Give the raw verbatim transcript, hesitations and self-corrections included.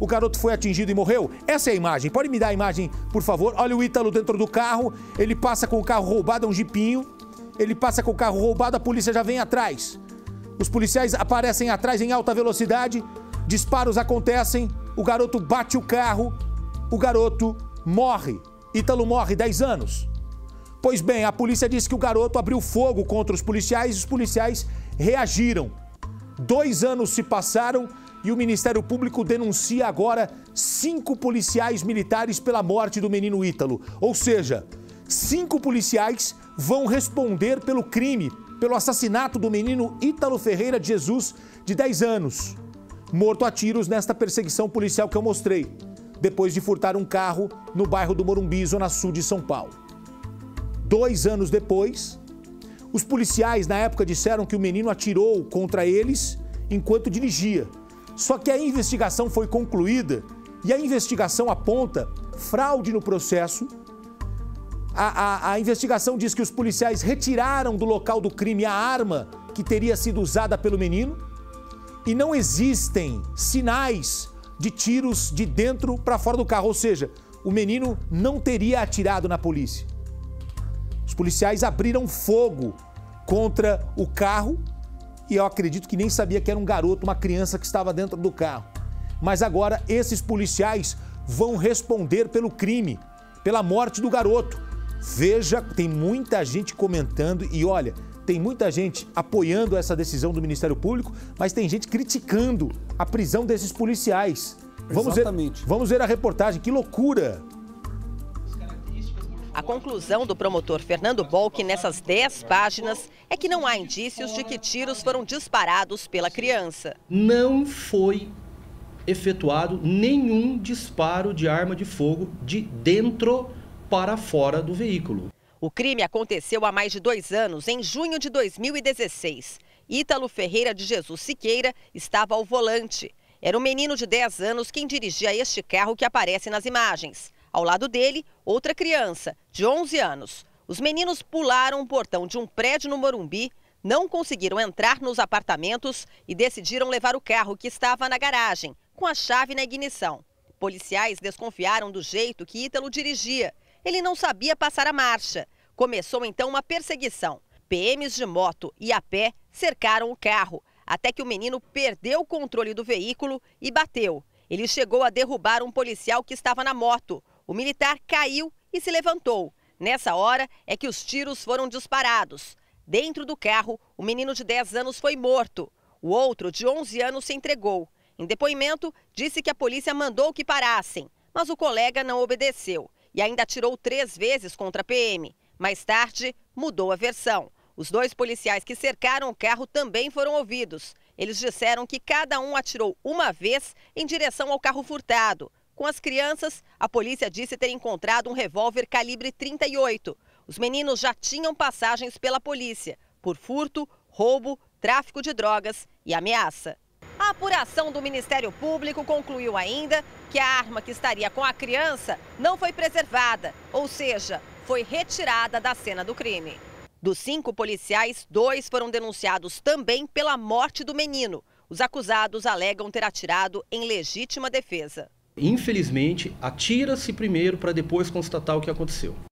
o garoto foi atingido e morreu? Essa é a imagem. Pode me dar a imagem, por favor? Olha o Ítalo dentro do carro, ele passa com o carro roubado, é um jipinho. Ele passa com o carro roubado, a polícia já vem atrás. Os policiais aparecem atrás em alta velocidade, disparos acontecem, o garoto bate o carro, o garoto morre. Ítalo morre, dez anos. Pois bem, a polícia disse que o garoto abriu fogo contra os policiais e os policiais reagiram. Dois anos se passaram e o Ministério Público denuncia agora cinco policiais militares pela morte do menino Ítalo. Ou seja, cinco policiais vão responder pelo crime, pelo assassinato do menino Ítalo Ferreira de Jesus, de dez anos, morto a tiros nesta perseguição policial que eu mostrei, depois de furtar um carro no bairro do Morumbi, zona sul de São Paulo. Dois anos depois, os policiais na época disseram que o menino atirou contra eles enquanto dirigia. Só que a investigação foi concluída e a investigação aponta fraude no processo. A, a, a investigação diz que os policiais retiraram do local do crime a arma que teria sido usada pelo menino e não existem sinais de tiros de dentro para fora do carro, ou seja, o menino não teria atirado na polícia. Os policiais abriram fogo contra o carro e eu acredito que nem sabia que era um garoto, uma criança que estava dentro do carro. Mas agora esses policiais vão responder pelo crime, pela morte do garoto. Veja, tem muita gente comentando e olha, tem muita gente apoiando essa decisão do Ministério Público, mas tem gente criticando a prisão desses policiais. Vamos ver, vamos ver a reportagem, que loucura! A conclusão do promotor Fernando Bolk nessas dez páginas é que não há indícios de que tiros foram disparados pela criança. Não foi efetuado nenhum disparo de arma de fogo de dentro para fora do veículo. O crime aconteceu há mais de dois anos, em junho de dois mil e dezesseis. Ítalo Ferreira de Jesus Siqueira estava ao volante. Era um menino de dez anos quem dirigia este carro que aparece nas imagens. Ao lado dele, outra criança, de onze anos. Os meninos pularam o portão de um prédio no Morumbi, não conseguiram entrar nos apartamentos e decidiram levar o carro que estava na garagem, com a chave na ignição. Policiais desconfiaram do jeito que Ítalo dirigia. Ele não sabia passar a marcha. Começou então uma perseguição. P Ms de moto e a pé cercaram o carro, até que o menino perdeu o controle do veículo e bateu. Ele chegou a derrubar um policial que estava na moto. O militar caiu e se levantou. Nessa hora é que os tiros foram disparados. Dentro do carro, o menino de dez anos foi morto. O outro, de onze anos, se entregou. Em depoimento, disse que a polícia mandou que parassem, mas o colega não obedeceu e ainda atirou três vezes contra a P M. Mais tarde, mudou a versão. Os dois policiais que cercaram o carro também foram ouvidos. Eles disseram que cada um atirou uma vez em direção ao carro furtado. Com as crianças, a polícia disse ter encontrado um revólver calibre trinta e oito. Os meninos já tinham passagens pela polícia por furto, roubo, tráfico de drogas e ameaça. A apuração do Ministério Público concluiu ainda que a arma que estaria com a criança não foi preservada, ou seja, foi retirada da cena do crime. Dos cinco policiais, dois foram denunciados também pela morte do menino. Os acusados alegam ter atirado em legítima defesa. Infelizmente, atira-se primeiro para depois constatar o que aconteceu.